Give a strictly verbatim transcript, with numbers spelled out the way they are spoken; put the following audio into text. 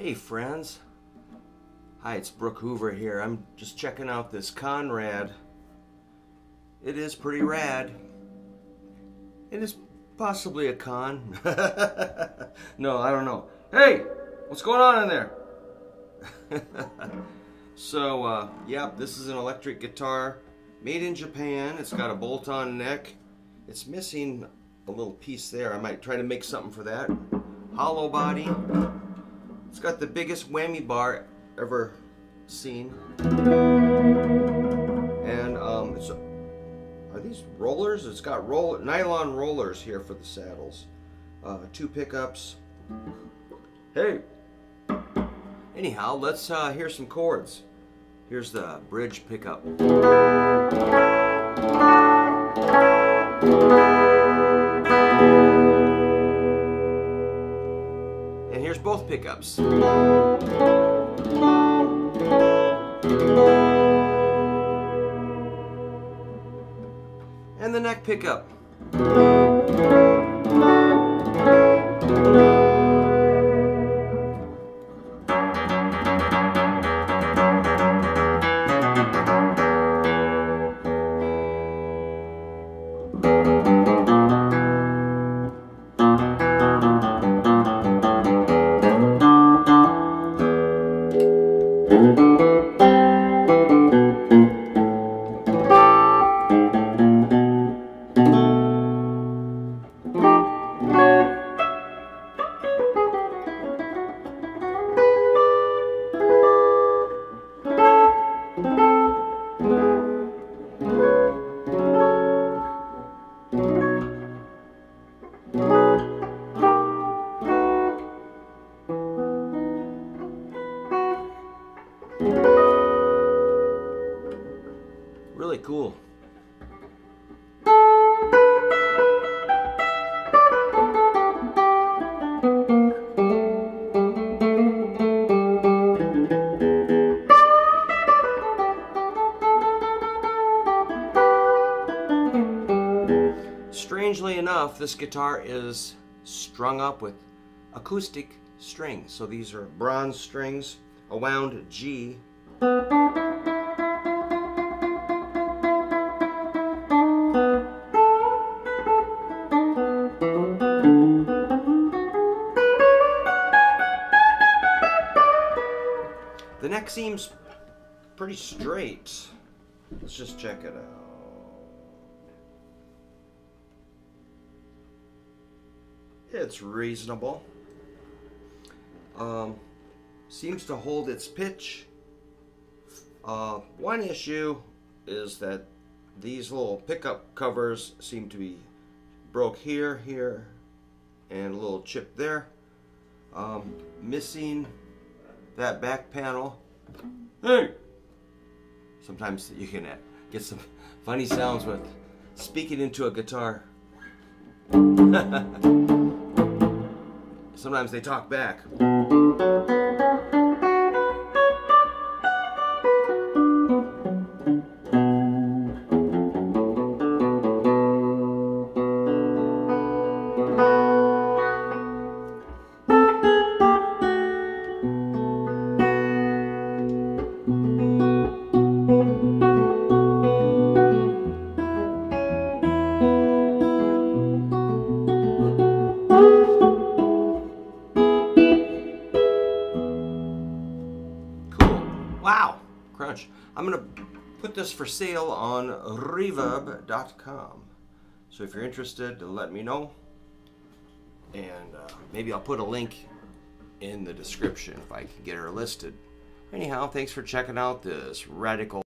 Hey friends, hi, it's Brook Hoover here. I'm just checking out this Conrad. It is pretty rad. It is possibly a con. No, I don't know. Hey, what's going on in there? So, uh, yeah, this is an electric guitar made in Japan. It's got a bolt-on neck. It's missing a little piece there. I might try to make something for that. Hollow body. It's got the biggest whammy bar ever seen, and um, it's a, are these rollers? It's got roll nylon rollers here for the saddles, uh, two pickups. Hey, anyhow, let's uh, hear some chords. Here's the bridge pickup. And here's both pickups. And the neck pickup. Really cool. Strangely enough, this guitar is strung up with acoustic strings. So these are bronze strings, a wound G. The neck seems pretty straight. Let's just check it out. It's reasonable. Um, seems to hold its pitch. Uh, one issue is that these little pickup covers seem to be broke here, here, and a little chip there. Um, missing that back panel. Hey! Sometimes you can get some funny sounds with speaking into a guitar. Sometimes they talk back. Wow, crunch. I'm gonna put this for sale on Reverb dot com. So if you're interested, let me know. And uh, maybe I'll put a link in the description if I can get her listed. Anyhow, thanks for checking out this radical